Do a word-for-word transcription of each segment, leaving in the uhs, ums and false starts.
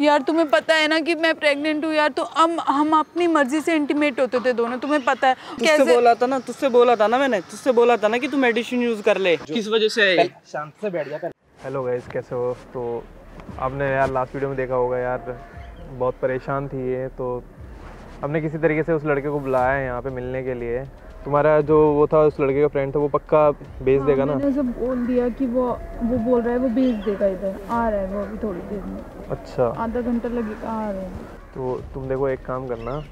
यार तुम्हें पता है ना कि मैं प्रेग्नेंट हूँ यार, तो हम हम अपनी मर्जी से इंटीमेट होते थे दोनों, तुम्हें पता है। कैसे बोला था ना, तुझसे बोला था ना मैंने, तुझसे बोला था ना कि तू मेडिसिन यूज कर ले, किस वजह से? शांत से बैठ जा। हेलो गाइस, कैसे हो? तो आपने यार लास्ट वीडियो में देखा होगा यार, बहुत परेशान थी ये, तो हमने किसी तरीके से उस लड़के को बुलाया है यहाँ पे मिलने के लिए। तुम्हारा जो वो था उस लड़के का फ्रेंड था, वो पक्का भेज देगा ना? मैंने उसे बोल दिया कि वो वो बोल रहा है वो भेज देगा, इधर आ रहा है वो अभी थोड़ी देर में। अच्छा, आधा घंटा लगेगा, आ रहा है। तो तुम देखो एक काम करना,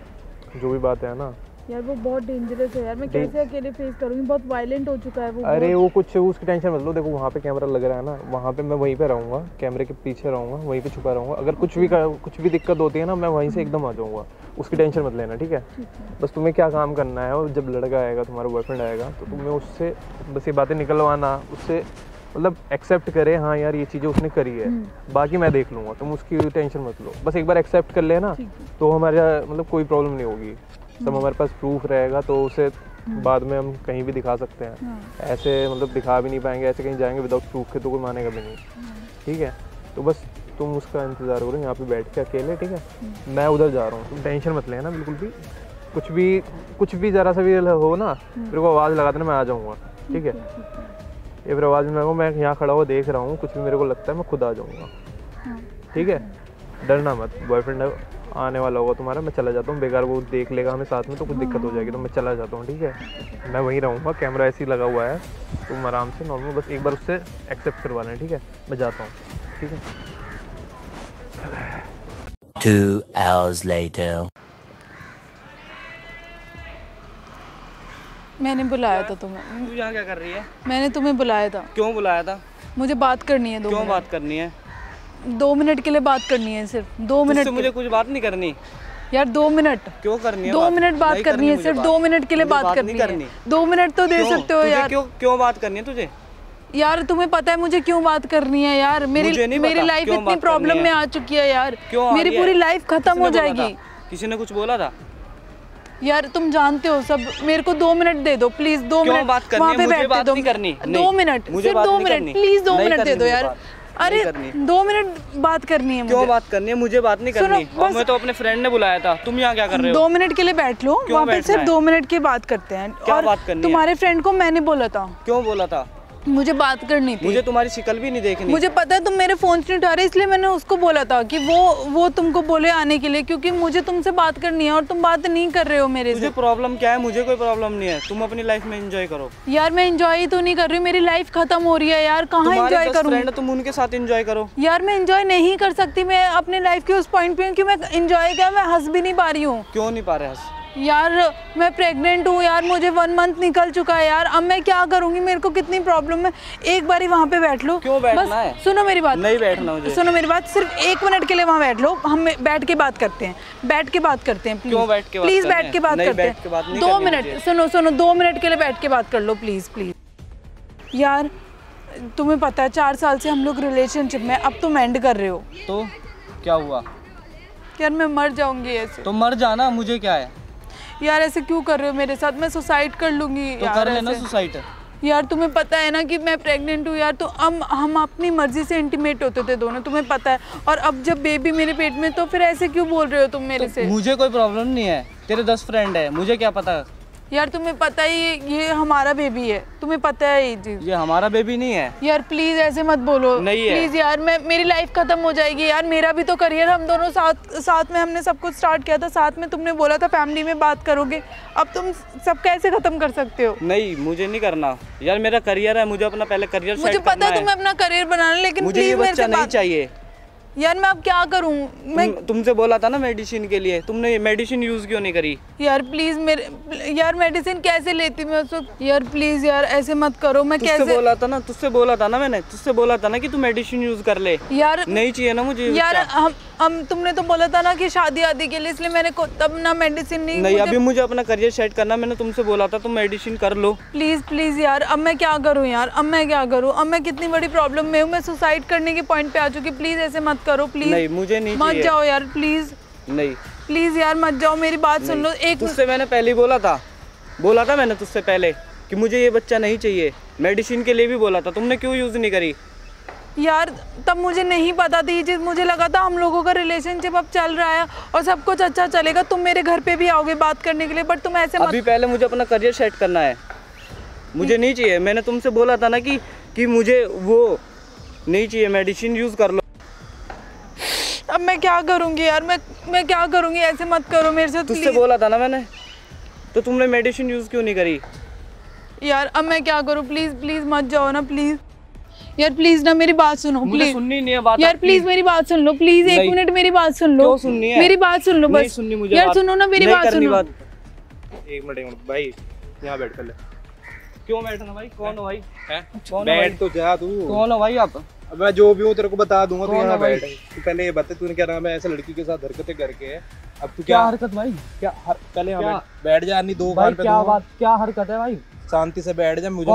जो भी बात है ना यार, वो बहुत डेंजरस है यार, मैं कैसे अकेले फेस करूंगी, बहुत वायलेंट हो चुका है वो। अरे वो कुछ उसकी टेंशन मत लो, देखो वहाँ पे कैमरा लग रहा है ना, वहाँ पे मैं वहीं पे रहूँगा, कैमरे के पीछे रहूँगा, वहीं पे छुपा रहूँगा। अगर कुछ भी कुछ भी दिक्कत होती है ना, मैं वहीं से एकदम आ जाऊँगा, उसकी टेंशन मत लेना, ठीक है? बस तुम्हें क्या काम करना है, और जब लड़का आएगा, तुम्हारा बॉयफ्रेंड आएगा, तो तुम्हें उससे बस ये बातें निकलवाना, उससे मतलब एक्सेप्ट करे, हाँ यार ये चीज़ें उसने करी है, बाकी मैं देख लूँगा, तुम उसकी टेंशन मत लो। बस एक बार एक्सेप्ट कर लेना तो हमारा मतलब कोई प्रॉब्लम नहीं होगी, सब हमारे पास प्रूफ रहेगा, तो उसे बाद में हम कहीं भी दिखा सकते हैं। ऐसे मतलब दिखा भी नहीं पाएंगे, ऐसे कहीं जाएंगे विदाउट प्रूफ के तो कोई मानेगा भी नहीं, ठीक है? तो बस तुम उसका इंतज़ार करो यहाँ पे बैठ के अकेले, ठीक है? मैं उधर जा रहा हूँ, तुम टेंशन मत लेना बिल्कुल भी, कुछ भी कुछ भी ज़रा सा भी हो ना, फिर वो आवाज़ लगा देना, मैं आ जाऊँगा, ठीक है? ये फिर आवाज़ में मैं यहाँ खड़ा हुआ देख रहा हूँ, कुछ भी मेरे को लगता है मैं खुद आ जाऊँगा, ठीक है? डरना मत, बॉयफ्रेंड आने वाला होगा तुम्हारा, मैं चला जाता हूँ, बेकार वो देख लेगा हमें साथ में तो कुछ दिक्कत हो जाएगी, तो मैं चला जाता हूँ, ठीक है? मैं वहीं रहूँगा, कैमरा ऐसे ही लगा हुआ है, तुम आराम से नॉर्मल, बस एक बार उससे एक्सेप्ट करवा लें, ठीक है? मैं जाता हूँ, ठीक है? Two hours later. मैंने बुलाया था तुम्हें। तू यहाँ क्या कर रही है? मैंने तुम्हें बुलाया था। क्यों बुलाया था? मुझे बात करनी है। क्यों बात करनी है? दो मिनट के लिए बात करनी है, सिर्फ दो मिनट। मुझे कुछ बात नहीं करनी यार। दो मिनट क्यों करनी है? दो मिनट बात करनी है, सिर्फ दो मिनट के लिए बात करनी है, दो मिनट तो दे सकते हो यार। क्यों क्यों बात करनी है तुझे? यार तुम्हें पता है मुझे क्यों बात करनी है यार, मेरी मेरी लाइफ इतनी प्रॉब्लम में आ चुकी है यार, मेरी पूरी लाइफ खत्म हो जाएगी। किसी ने कुछ बोला था? यार तुम जानते हो सब, मेरे को दो मिनट दे दो प्लीज, दो मिनट वहाँ पे बैठे, दो मिनट, दो मिनट, सिर्फ दो मिनट प्लीज, दो मिनट दे दो यार। अरे दो मिनट बात करनी है मुझे। क्यों बात करनी है? मुझे बात नहीं करनी है। और मैं तो अपने फ्रेंड ने बुलाया था, तुम यहाँ क्या कर रहे हो? दो मिनट के लिए बैठ लो वहाँ पे, सिर्फ दो मिनट की बात करते हैं। क्या बात करनी है? तुम्हारे फ्रेंड को मैंने बोला था। क्यों बोला था? मुझे बात करनी थी, मुझे तुम्हारी शिकल भी नहीं देखनी। मुझे पता है तुम मेरे फोन से नहीं उठा रहे, इसलिए मैंने उसको बोला था कि वो वो तुमको बोले आने के लिए, क्योंकि मुझे तुमसे बात करनी है और तुम बात नहीं कर रहे हो मेरे से। प्रॉब्लम क्या है? मुझे कोई प्रॉब्लम नहीं है, तुम अपनी लाइफ में एंजॉय करो। यार मैं एंजॉय तो नहीं कर रही हूँ, मेरी लाइफ खत्म हो रही है यार, कहाँ एंजॉय करूँ? तुम उनके साथ एंजॉय करो। यार मैं एंजॉय नहीं कर सकती, मैं अपने लाइफ के उस पॉइंट पे हूँ कि मैं एंजॉय क्या, मैं हंस भी नहीं पा रही हूँ। क्यों नहीं पा रहे हंस? यार मैं प्रेग्नेंट हूँ यार, मुझे वन मंथ निकल चुका है यार, अब मैं क्या करूँगी, मेरे को कितनी प्रॉब्लम है। एक बारी वहाँ पे बैठ लो। क्यों बैठना बस है? सुनो मेरी बात। नहीं बैठना मुझे। सुनो मेरी बात, सिर्फ एक मिनट के लिए वहाँ बैठ लो, हम बैठ के बात करते हैं, बैठ के बात करते हैं प्लीज, प्लीज बैठ के बात करते हैं। दो मिनट सुनो सुनो दो मिनट के लिए बैठ के बात कर लो प्लीज प्लीज। यार तुम्हें पता है चार साल से हम लोग रिलेशनशिप में, अब तुम एंड कर रहे हो तो क्या हुआ? यार मैं मर जाऊंगी ऐसे। तो मर जाना, मुझे क्या है यार, ऐसे क्यों कर रहे हो मेरे साथ? मैं सुसाइड कर लूंगी। तो यार कर लेना सुसाइड। यार तुम्हें पता है ना कि मैं प्रेग्नेंट हूँ यार, तो हम हम अपनी मर्जी से इंटीमेट होते थे दोनों, तुम्हें पता है, और अब जब बेबी मेरे पेट में, तो फिर ऐसे क्यों बोल रहे हो तुम मेरे तो से? मुझे कोई प्रॉब्लम नहीं है, तेरे दस फ्रेंड है, मुझे क्या पता? यार तुम्हें पता ही ये, ये हमारा बेबी है, तुम्हें पता है ये चीज। ये हमारा बेबी नहीं है यार, प्लीज ऐसे मत बोलो नहीं है। प्लीज यार मैं, मेरी लाइफ खत्म हो जाएगी यार, मेरा भी तो करियर, हम दोनों साथ साथ में हमने सब कुछ स्टार्ट किया था, साथ में तुमने बोला था फैमिली में बात करोगे, अब तुम सब कैसे खत्म कर सकते हो? नहीं मुझे नहीं करना यार, मेरा करियर है, मुझे अपना पहले करियर, मुझे पता है तुम्हें अपना करियर बनाना, लेकिन मुझे बच्चा नहीं चाहिए यार, मैं अब क्या करूं? मैं तुम, तुमसे बोला था ना मेडिसिन के लिए, तुमने मेडिसिन यूज क्यों नहीं करी? यार प्लीज मेरे यार मेडिसिन कैसे लेती मैं उसको? यार प्लीज यार ऐसे मत करो, मैं कैसे? बोला था ना, तुझसे बोला था ना मैंने, तुझसे बोला था ना कि तू मेडिसिन यूज कर ले यार, नहीं चाहिए ना मुझे यार। हम, हम तुमने तो बोला था ना कि शादी आदि के लिए, इसलिए मैंने तब ना मेडिसिन नहीं नहीं अभी मुझे अपना करियर सेट करना, मैंने तुमसे बोला था तुम मेडिसिन कर लो प्लीज प्लीज यार। अब मैं क्या करूँ यार, अब मैं क्या करूँ? अब मैं कितनी बड़ी प्रॉब्लम में हूँ, मैं सुसाइड करने के पॉइंट पे आ चुकी, प्लीज ऐसे मत करो, प्लीज नहीं मुझे नहीं मत जाओ यार, प्लीज नहीं प्लीज यार मत जाओ, मेरी बात सुन लो। एक तुझसे मैंने पहले बोला था, बोला था मैंने तुझसे पहले कि मुझे ये बच्चा नहीं चाहिए, मेडिसिन के लिए भी बोला था, तुमने क्यों यूज नहीं करी? यार तब मुझे नहीं पता थी ये चीज़। मुझे लगा था हम लोगों का रिलेशनशिप अब चल रहा है और सब कुछ अच्छा चलेगा, तुम मेरे घर पे भी आओगे बात करने के लिए, बट तुम ऐसे मत... अभी पहले मुझे अपना करियर सेट करना है, मुझे नहीं चाहिए। मैंने तुमसे बोला था ना कि कि मुझे वो नहीं चाहिए, मेडिसिन यूज़ कर लो। अब मैं क्या करूँगी यार, मैं मैं क्या करूँगी, ऐसे मत करो मेरे से। तुझसे बोला था ना मैंने, तो तुमने मेडिसिन यूज़ क्यों नहीं करी? यार अब मैं क्या करूँ, प्लीज़ प्लीज़ मत जाओ ना, प्लीज़ यार, प्लीज ना मेरी बात सुनो, प्लीज सुननी नहीं है बात यार, प्लीज मेरी बात सुन लो, प्लीज एक मिनट मेरी बात सुन लो, मेरी बात सुन लो, बस यार सुनो ना मेरी बात सुनो। एक मिनट एक मिनट भाई, यहाँ बैठ कर ले। क्यों बैठना भाई, कौन हो भाई? हैं बैठ तो जा तू। कौन हो भाई आप? मैं जो भी हूँ तेरे को बता दूंगा, तू यहाँ बैठ। तू पहले ये बता तूने क्या नाम है ऐसे लड़की के साथ हरकतें करके है, अब तू क्या हरकत भाई, क्या पहले यहाँ बैठ जा, नहीं दो बार क्या बात, क्या हरकत है भाई, शांति से बैठ जा। मुझे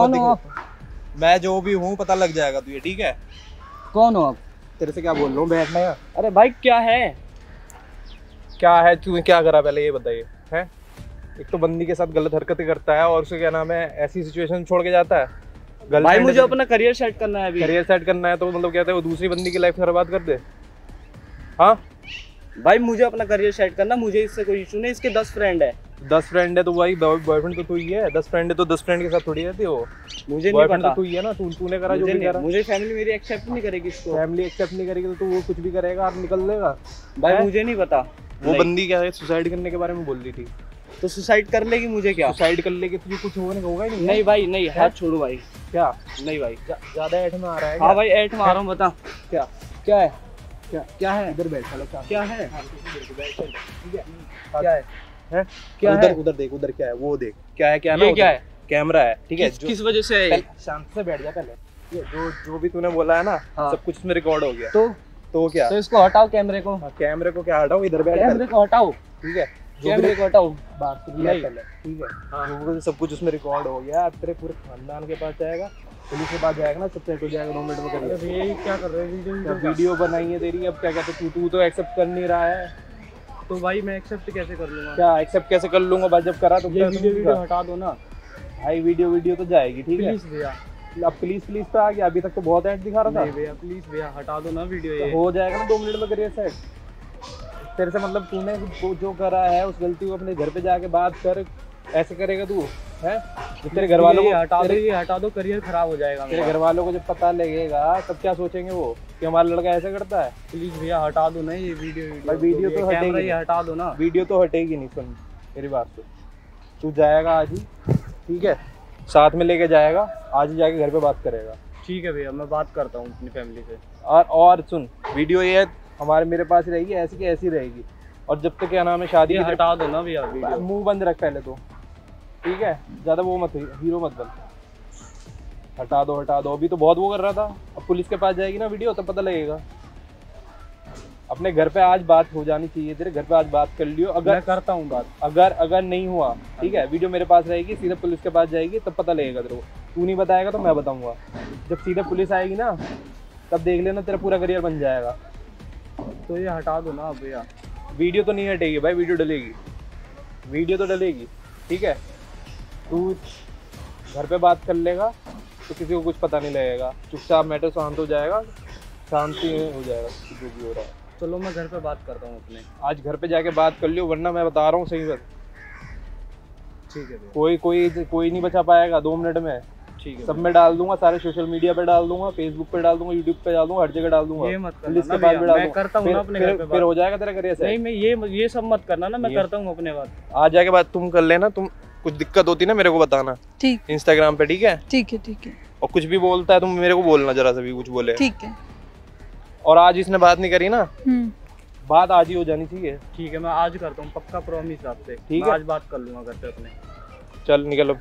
मैं जो भी हूँ पता लग जाएगा तुझे, ठीक है? कौन हो आप? तेरे से क्या बोल रहा हूँ, बैठना यार। अरे भाई क्या है, क्या है, तूने क्या करा पहले ये बताइए है? एक तो बंदी के साथ गलत हरकतें करता है और उसको क्या नाम है ऐसी सिचुएशन छोड़ के जाता है। भाई मुझे अपना करियर सेट करना है अभी। करियर सेट करना है तो मतलब कहते हैं वो दूसरी बंदी की लाइफ बर्बाद कर दे? हाँ भाई मुझे अपना करियर सेट करना, मुझे इससे कोई इशू नहीं। इसके दस फ्रेंड है, दस फ्रेंड है तो भाई बॉयफ्रेंड तो तू ही है, दस फ्रेंड है तो दस फ्रेंड के साथ थोड़ी रहती हो। मुझे नहीं पता, तू ही है ना, तू तूने करा जो भी करा। मुझे फैमिली मेरी एक्सेप्ट नहीं करेगी इसको, फैमिली एक्सेप्ट नहीं करेगी तो तू वो कुछ भी करेगा आप निकल लेगा। भाई मुझे नहीं पता। वो बंदी क्या है सुसाइड करने के बारे में बोल रही थी, तो सुसाइड कर लेगी, मुझे क्या सुसाइड कर लेगी, तुझे कुछ होगा ही नहीं। नहीं भाई नहीं, हाथ छोड़ो भाई। क्या नहीं भाई, ज्यादा ऐठ में आ रहा है। हाँ भाई ऐठ में आ रहा हूँ, बता क्या क्या है, क्या क्या है, इधर बैठ चलो, क्या है क्या है है? क्या उधर, है? उधर देख, उधर क्या है वो देख, क्या है क्या ना, क्या है कैमरा है, ठीक है? किस, किस वजह से है? शांत से बैठ जा पहले, ये जो जो भी तूने बोला है ना हाँ। सब कुछ इसमें रिकॉर्ड हो गया। तो तो क्या तो इसको हटाओ, कैमरे को हाँ, कैमरे को क्या हटाओ, इधर बैठ, कैमरे को हटाओ, ठीक है? कैमरे को हटाओ, बात पहले, ठीक है? सब कुछ उसमें रिकॉर्ड हो गया, अब तेरे पूरे खानदान के पास जाएगा, पुलिस के पास जाएगा ना, सब सेट हो जाएगा दो मिनट में। कर क्या कर रहे हो, वीडियो बनाई है तेरी, अब क्या कहते, तू तो एक्सेप्ट कर नहीं रहा है। तो भाई मैं एक्सेप्ट कैसे कर लूँगा? क्या एक्सेप्ट कैसे कर लूँगा भाई, जब करा तो ये वीडियो वीडियो हटा दो ना भाई, वीडियो वीडियो तो जाएगी, ठीक है? भैया अब प्लीज प्लीज तो आ गया, अभी तक तो बहुत ऐड दिखा रहा था। भैया प्लीज भैया हटा दो ना वीडियो, ये हो जाएगा ना दो मिनट में करियर सेट तेरे से। मतलब तूने जो करा है उस गलती को अपने घर पे जाके बात कर, ऐसे करेगा तू है? तेरे घर वालों को हटा दो, हटा दो, करियर खराब हो जाएगा। तेरे घर वालों को जब पता लगेगा तब क्या सोचेंगे वो कि हमारा लड़का ऐसा करता है? प्लीज भैया हटा दो ना ये वीडियो, वीडियो तो हटेगी, हटा दो ना वीडियो तो हटेगी नहीं। सुन मेरी बात सुन, तू जाएगा आज ही, ठीक है? साथ में लेके जाएगा, आज ही जाके घर पे बात करेगा, ठीक है भैया? मैं बात करता हूँ अपनी फैमिली से। और और सुन, वीडियो ये हमारे मेरे पास रहेगी, ऐसी की ऐसी रहेगी, और जब तक क्या नाम है शादी, हटा दो ना भैया, मुँह बंद रख पहले तो, ठीक है? ज़्यादा वो मत, हीरो मत बन। हटा दो हटा दो, अभी तो बहुत वो कर रहा था। अब पुलिस के पास जाएगी ना वीडियो, तब पता लगेगा। अपने घर पे आज बात हो जानी चाहिए, तेरे घर पे आज बात कर लियो। अगर मैं करता हूँ बात, अगर अगर नहीं हुआ, ठीक है? वीडियो मेरे पास रहेगी, सीधा पुलिस के पास जाएगी, तब पता लगेगा तेरे को। तू नहीं बताएगा तो मैं बताऊँगा। जब सीधा पुलिस आएगी ना तब देख लेना, तेरा पूरा करियर बन जाएगा। तो ये हटा दो ना भैया। वीडियो तो नहीं हटेगी भाई, वीडियो डलेगी, वीडियो तो डलेगी, ठीक है? तू घर पे बात कर लेगा तो किसी को कुछ पता नहीं लगेगा, चुपचाप मैटर शांत हो जाएगा, शांति हो जाएगा जो भी हो रहा है। चलो मैं घर पे बात करता हूँ अपने, आज घर पे जाके बात कर लियो, वरना मैं बता रहा हूँ सही बात, ठीक है? कोई कोई कोई नहीं बचा पाएगा दो मिनट में, ठीक है? सब में डाल दूंगा, सारे सोशल मीडिया पे डाल दूंगा, फेसबुक पे डाल दूंगा, यूट्यूब पे डाल दूंगा, हर जगह डाल दूंगा। ये मत करना ना, मैं, मैं करता हूं ना अपने घर पे, फिर हो जाएगा तेरा करियर सेट। नहीं मैं ये ये सब मत करना ना, मैं करता हूं अपने बात। आज जाके बात तुम कर लेना, तुम कुछ दिक्कत होती ना मेरे को बताना, ठीक? इंस्टाग्राम पे, ठीक है? ठीक है ठीक है। और कुछ भी बोलता है तुम मेरे को बोलना, जरा सा भी कुछ बोले, ठीक है? और आज इसने बात नहीं करी ना, बात आज ही हो जानी चाहिए, ठीक है? मैं आज करता हूँ, पक्का प्रॉमिस आपसे, ठीक है? आज बात कर लूंगा घर पे अपने। चल निकलो।